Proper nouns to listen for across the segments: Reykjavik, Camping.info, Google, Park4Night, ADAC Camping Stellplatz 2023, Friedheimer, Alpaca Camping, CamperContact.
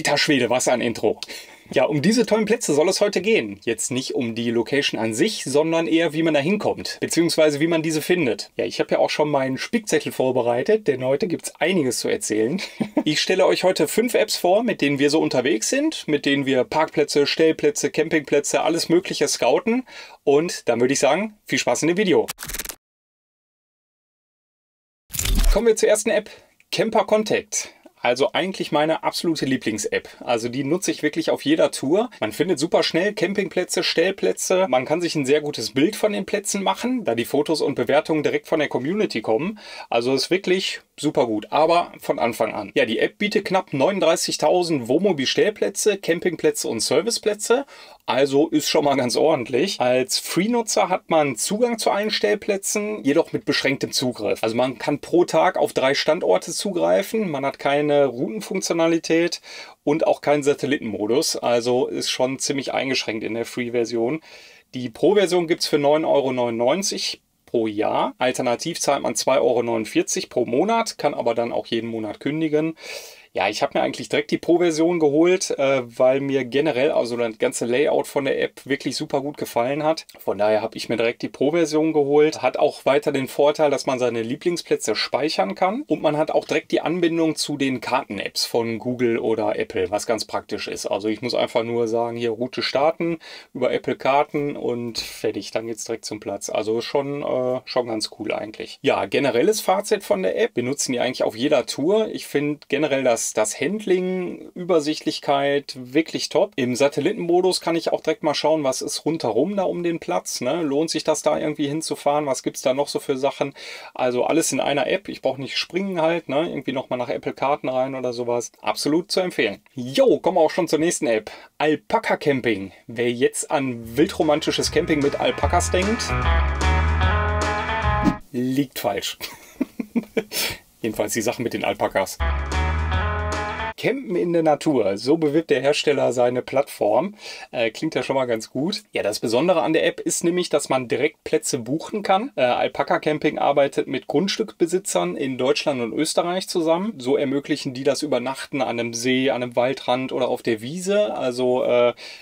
Alter Schwede, was ein Intro. Ja, um diese tollen Plätze soll es heute gehen. Jetzt nicht um die Location an sich, sondern eher, wie man da hinkommt, beziehungsweise wie man diese findet. Ja, ich habe ja auch schon meinen Spickzettel vorbereitet, denn heute gibt es einiges zu erzählen. Ich stelle euch heute 5 Apps vor, mit denen wir so unterwegs sind, mit denen wir Parkplätze, Stellplätze, Campingplätze, alles Mögliche scouten. Und dann würde ich sagen, viel Spaß in dem Video. Kommen wir zur ersten App, CamperContact. Also eigentlich meine absolute Lieblings-App. Also die nutze ich wirklich auf jeder Tour. Man findet super schnell Campingplätze, Stellplätze. Man kann sich ein sehr gutes Bild von den Plätzen machen, da die Fotos und Bewertungen direkt von der Community kommen. Also ist wirklich super gut, aber von Anfang an. Ja, die App bietet knapp 39.000 Wohnmobil-Stellplätze, Campingplätze und Serviceplätze. Also ist schon mal ganz ordentlich. Als Free-Nutzer hat man Zugang zu allen Stellplätzen, jedoch mit beschränktem Zugriff. Also man kann pro Tag auf 3 Standorte zugreifen, man hat keine Routenfunktionalität und auch keinen Satellitenmodus. Also ist schon ziemlich eingeschränkt in der Free-Version. Die Pro-Version gibt es für 9,99 € pro Jahr. Alternativ zahlt man 2,49 € pro Monat, kann aber dann auch jeden Monat kündigen. Ja, ich habe mir eigentlich direkt die Pro-Version geholt, weil mir generell also das ganze Layout von der App wirklich super gut gefallen hat. Von daher habe ich mir direkt die Pro-Version geholt. Hat auch weiter den Vorteil, dass man seine Lieblingsplätze speichern kann. Und man hat auch direkt die Anbindung zu den Karten-Apps von Google oder Apple, was ganz praktisch ist. Also ich muss einfach nur sagen, hier Route starten, über Apple Karten und fertig. Dann geht es direkt zum Platz. Also schon ganz cool eigentlich. Ja, generelles Fazit von der App. Wir nutzen die eigentlich auf jeder Tour. Ich finde generell das Handling, Übersichtlichkeit wirklich top. Im Satellitenmodus kann ich auch direkt mal schauen, was ist rundherum da um den Platz. Ne? Lohnt sich das da irgendwie hinzufahren? Was gibt es da noch so für Sachen? Also alles in einer App. Ich brauche nicht springen halt. Ne? Irgendwie nochmal nach Apple Karten rein oder sowas. Absolut zu empfehlen. Jo, kommen wir auch schon zur nächsten App. Alpaca Camping. Wer jetzt an wildromantisches Camping mit Alpakas denkt, liegt falsch. Jedenfalls die Sachen mit den Alpakas. Campen in der Natur, so bewirbt der Hersteller seine Plattform. Klingt ja schon mal ganz gut. Ja, das Besondere an der App ist nämlich, dass man direkt Plätze buchen kann. Alpaca Camping arbeitet mit Grundstückbesitzern in Deutschland und Österreich zusammen. So ermöglichen die das Übernachten an einem See, an einem Waldrand oder auf der Wiese. Also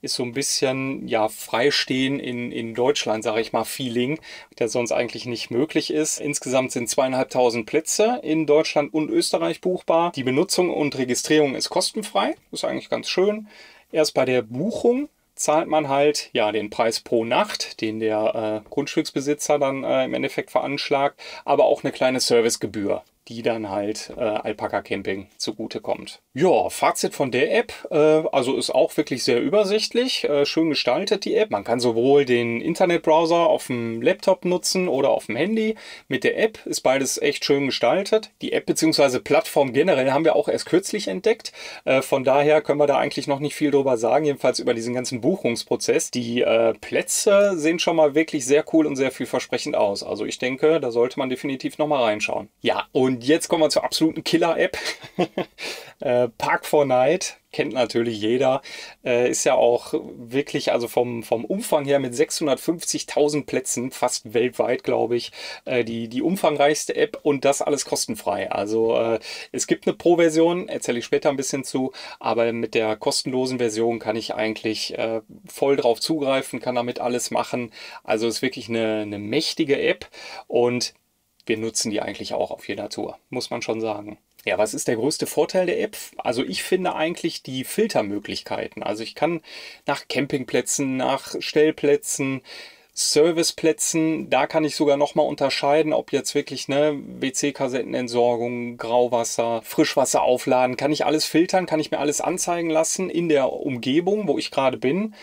ist so ein bisschen ja, Freistehen in Deutschland, sage ich mal, Feeling, der sonst eigentlich nicht möglich ist. Insgesamt sind 2.500 Plätze in Deutschland und Österreich buchbar. Die Benutzung und Registrierung ist kostenfrei, ist eigentlich ganz schön. Erst bei der Buchung zahlt man halt ja den Preis pro Nacht, den der Grundstücksbesitzer dann im Endeffekt veranschlagt, aber auch eine kleine Servicegebühr, die dann halt Alpaca Camping zugutekommt. Ja, Fazit von der App, also ist auch wirklich sehr übersichtlich, schön gestaltet die App. Man kann sowohl den Internetbrowser auf dem Laptop nutzen oder auf dem Handy. Mit der App ist beides echt schön gestaltet. Die App bzw. Plattform generell haben wir auch erst kürzlich entdeckt. Von daher können wir da eigentlich noch nicht viel drüber sagen, jedenfalls über diesen ganzen Buchungsprozess. Die Plätze sehen schon mal wirklich sehr cool und sehr vielversprechend aus. Also ich denke, da sollte man definitiv nochmal reinschauen. Ja, und jetzt kommen wir zur absoluten Killer-App. Park4Night. Kennt natürlich jeder, ist ja auch wirklich, also vom Umfang her mit 650.000 Plätzen, fast weltweit, glaube ich, die umfangreichste App und das alles kostenfrei. Also es gibt eine Pro-Version, erzähle ich später ein bisschen zu, aber mit der kostenlosen Version kann ich eigentlich voll drauf zugreifen, kann damit alles machen. Also ist wirklich eine mächtige App und wir nutzen die eigentlich auch auf jeder Tour, muss man schon sagen. Ja, was ist der größte Vorteil der App? Also ich finde eigentlich die Filtermöglichkeiten. Also ich kann nach Campingplätzen, nach Stellplätzen, Serviceplätzen, da kann ich sogar nochmal unterscheiden, ob jetzt wirklich ne WC-Kassettenentsorgung, Grauwasser, Frischwasser aufladen. Kann ich alles filtern, kann ich mir alles anzeigen lassen in der Umgebung, wo ich gerade bin.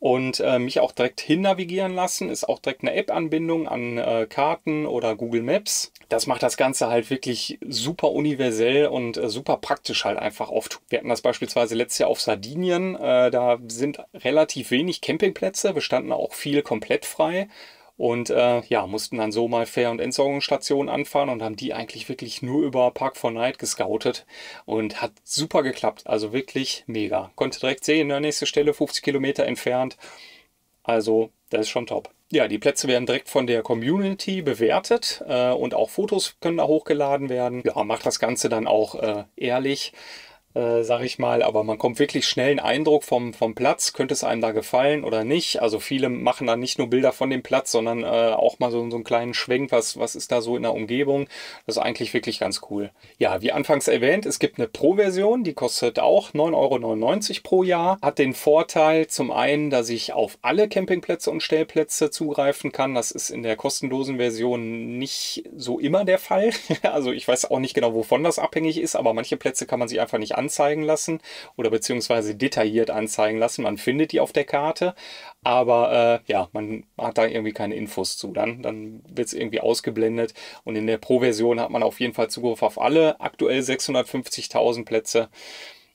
Und mich auch direkt hin navigieren lassen, ist auch direkt eine App-Anbindung an Karten oder Google Maps. Das macht das Ganze halt wirklich super universell und super praktisch halt einfach oft. Wir hatten das beispielsweise letztes Jahr auf Sardinien, da sind relativ wenig Campingplätze, wir standen auch viel komplett frei. Und ja, mussten dann so mal Fähr- und Entsorgungsstationen anfahren und haben die eigentlich wirklich nur über Park4Night gescoutet und hat super geklappt, also wirklich mega. Konnte direkt sehen, ne, nächste Stelle 50 Kilometer entfernt, also das ist schon top. Ja, die Plätze werden direkt von der Community bewertet und auch Fotos können da hochgeladen werden. Ja, macht das Ganze dann auch ehrlich. sag ich mal, aber man kommt wirklich schnell einen Eindruck vom Platz, könnte es einem da gefallen oder nicht. Also viele machen da nicht nur Bilder von dem Platz, sondern auch mal so einen kleinen Schwenk, was ist da so in der Umgebung. Das ist eigentlich wirklich ganz cool. Ja, wie anfangs erwähnt, es gibt eine Pro-Version, die kostet auch 9,99 Euro pro Jahr. Hat den Vorteil zum einen, dass ich auf alle Campingplätze und Stellplätze zugreifen kann. Das ist in der kostenlosen Version nicht so immer der Fall. Also ich weiß auch nicht genau, wovon das abhängig ist, aber manche Plätze kann man sich einfach nicht anzeigen lassen oder beziehungsweise detailliert anzeigen lassen. Man findet die auf der Karte, aber ja, man hat da irgendwie keine Infos zu. Dann wird es irgendwie ausgeblendet und in der Pro-Version hat man auf jeden Fall Zugriff auf alle aktuell 650.000 Plätze.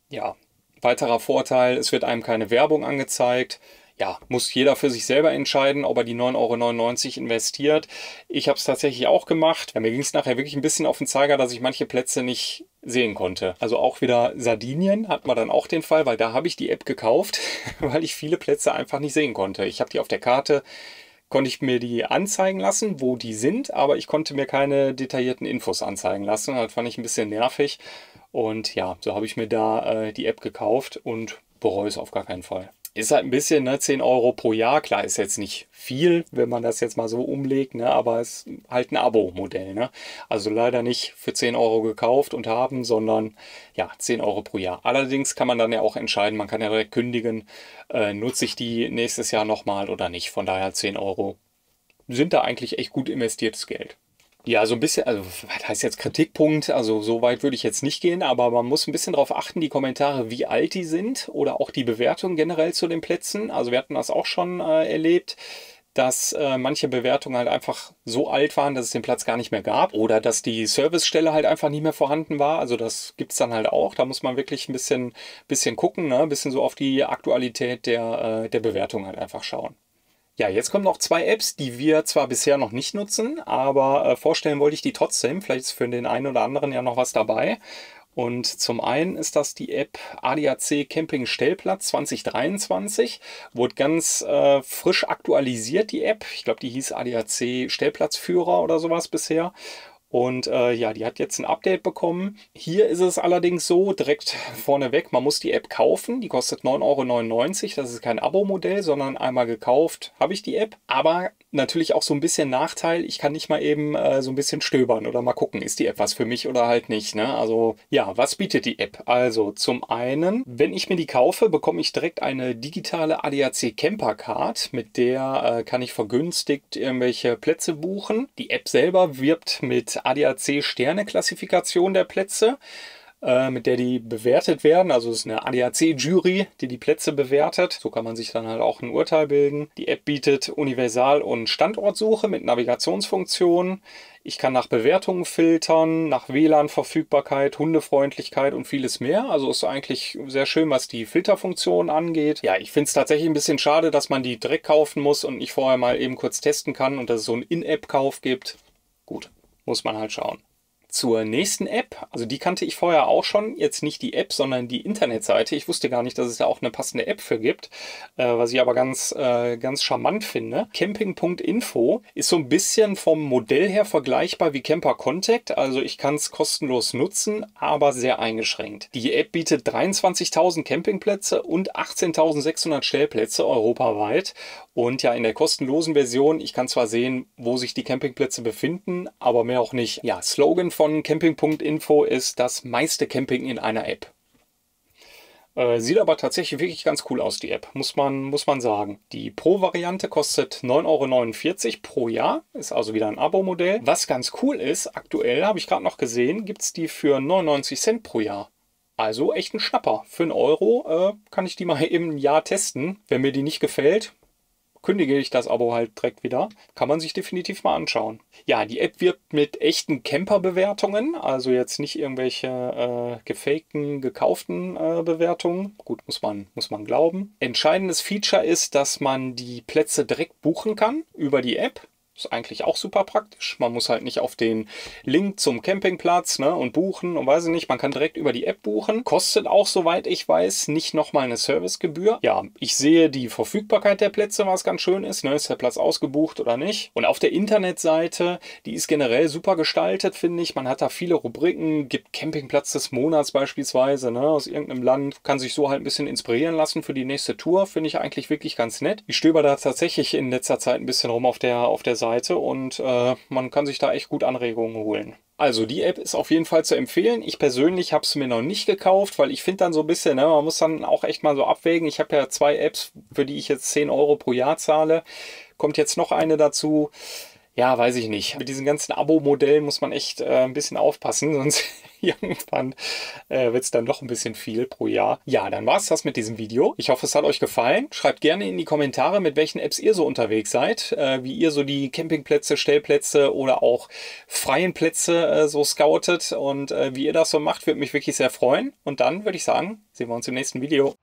Ja, weiterer Vorteil, es wird einem keine Werbung angezeigt. Ja, muss jeder für sich selber entscheiden, ob er die 9,99 € investiert. Ich habe es tatsächlich auch gemacht. Ja, mir ging es nachher wirklich ein bisschen auf den Zeiger, dass ich manche Plätze nicht sehen konnte. Also auch wieder Sardinien hatten wir dann auch den Fall, weil da habe ich die App gekauft, weil ich viele Plätze einfach nicht sehen konnte. Ich habe die auf der Karte, konnte ich mir die anzeigen lassen, wo die sind, aber ich konnte mir keine detaillierten Infos anzeigen lassen. Das fand ich ein bisschen nervig und ja, so habe ich mir da die App gekauft und bereue es auf gar keinen Fall. Ist halt ein bisschen, ne, 10 Euro pro Jahr. Klar, ist jetzt nicht viel, wenn man das jetzt mal so umlegt, ne, aber es ist halt ein Abo-Modell. Ne? Also leider nicht für 10 Euro gekauft und haben, sondern ja, 10 Euro pro Jahr. Allerdings kann man dann ja auch entscheiden, man kann ja direkt kündigen, nutze ich die nächstes Jahr nochmal oder nicht. Von daher 10 Euro sind da eigentlich echt gut investiertes Geld. Ja, so ein bisschen, also was heißt jetzt Kritikpunkt, also so weit würde ich jetzt nicht gehen, aber man muss ein bisschen darauf achten, die Kommentare, wie alt die sind oder auch die Bewertungen generell zu den Plätzen. Also wir hatten das auch schon erlebt, dass manche Bewertungen halt einfach so alt waren, dass es den Platz gar nicht mehr gab oder dass die Servicestelle halt einfach nicht mehr vorhanden war. Also das gibt es dann halt auch, da muss man wirklich ein bisschen gucken, ne? Ein bisschen so auf die Aktualität der Bewertung halt einfach schauen. Ja, jetzt kommen noch zwei Apps, die wir zwar bisher noch nicht nutzen, aber vorstellen wollte ich die trotzdem. Vielleicht ist für den einen oder anderen ja noch was dabei. Und zum einen ist das die App ADAC Camping Stellplatz 2023. Wurde ganz frisch aktualisiert, die App. Ich glaube, die hieß ADAC Stellplatzführer oder sowas bisher. Und ja, die hat jetzt ein Update bekommen. Hier ist es allerdings so, direkt vorneweg, man muss die App kaufen. Die kostet 9,99 €. Das ist kein Abo-Modell, sondern einmal gekauft habe ich die App. Aber natürlich auch so ein bisschen Nachteil, ich kann nicht mal eben so ein bisschen stöbern oder mal gucken, ist die App was für mich oder halt nicht. Ne? Also ja, was bietet die App? Also zum einen, wenn ich mir die kaufe, bekomme ich direkt eine digitale ADAC Camper Card. Mit der kann ich vergünstigt irgendwelche Plätze buchen. Die App selber wirbt mit ADAC-Sterne-Klassifikation der Plätze, mit der die bewertet werden. Also es ist eine ADAC-Jury, die die Plätze bewertet. So kann man sich dann halt auch ein Urteil bilden. Die App bietet Universal- und Standortsuche mit Navigationsfunktionen. Ich kann nach Bewertungen filtern, nach WLAN-Verfügbarkeit, Hundefreundlichkeit und vieles mehr. Also ist eigentlich sehr schön, was die Filterfunktion angeht. Ja, ich finde es tatsächlich ein bisschen schade, dass man die direkt kaufen muss und nicht vorher mal eben kurz testen kann und dass es so einen In-App-Kauf gibt. Gut, muss man halt schauen. Zur nächsten App, also die kannte ich vorher auch schon, jetzt nicht die App, sondern die Internetseite. Ich wusste gar nicht, dass es da auch eine passende App für gibt, was ich aber ganz charmant finde. Camping.info ist so ein bisschen vom Modell her vergleichbar wie CamperContact, also ich kann es kostenlos nutzen, aber sehr eingeschränkt. Die App bietet 23.000 Campingplätze und 18.600 Stellplätze europaweit und ja, in der kostenlosen Version, ich kann zwar sehen, wo sich die Campingplätze befinden, aber mehr auch nicht. Ja, Slogan von Camping.info ist das meiste Camping in einer App. Sieht aber tatsächlich wirklich ganz cool aus, die App, muss man sagen. Die Pro-Variante kostet 9,49 € pro Jahr, ist also wieder ein Abo-Modell. Was ganz cool ist, aktuell habe ich gerade noch gesehen, gibt es die für 99 Cent pro Jahr. Also echt ein Schnapper. Für einen Euro kann ich die mal eben ein Jahr testen. Wenn mir die nicht gefällt, kündige ich das Abo halt direkt wieder. Kann man sich definitiv mal anschauen. Ja, die App wirbt mit echten Camper-Bewertungen, also jetzt nicht irgendwelche gefakten, gekauften Bewertungen. Gut, muss man glauben. Entscheidendes Feature ist, dass man die Plätze direkt buchen kann über die App. Ist eigentlich auch super praktisch. Man muss halt nicht auf den Link zum Campingplatz, ne, und buchen und weiß ich nicht. Man kann direkt über die App buchen. Kostet auch, soweit ich weiß, nicht nochmal eine Servicegebühr. Ja, ich sehe die Verfügbarkeit der Plätze, was ganz schön ist. Ne? Ist der Platz ausgebucht oder nicht? Und auf der Internetseite, die ist generell super gestaltet, finde ich. Man hat da viele Rubriken, gibt Campingplatz des Monats beispielsweise, ne, aus irgendeinem Land. Kann sich so halt ein bisschen inspirieren lassen für die nächste Tour. Finde ich eigentlich wirklich ganz nett. Ich stöber da tatsächlich in letzter Zeit ein bisschen rum auf der Seite und man kann sich da echt gut Anregungen holen. Also die App ist auf jeden Fall zu empfehlen. Ich persönlich habe es mir noch nicht gekauft, weil ich finde dann so ein bisschen, ne, man muss dann auch echt mal so abwägen. Ich habe ja 2 Apps, für die ich jetzt 10 Euro pro Jahr zahle. Kommt jetzt noch eine dazu. Ja, weiß ich nicht. Mit diesen ganzen Abo-Modellen muss man echt ein bisschen aufpassen, sonst irgendwann wird es dann doch ein bisschen viel pro Jahr. Ja, dann war es das mit diesem Video. Ich hoffe, es hat euch gefallen. Schreibt gerne in die Kommentare, mit welchen Apps ihr so unterwegs seid, wie ihr so die Campingplätze, Stellplätze oder auch freien Plätze so scoutet und wie ihr das so macht, würde mich wirklich sehr freuen. Und dann würde ich sagen, sehen wir uns im nächsten Video.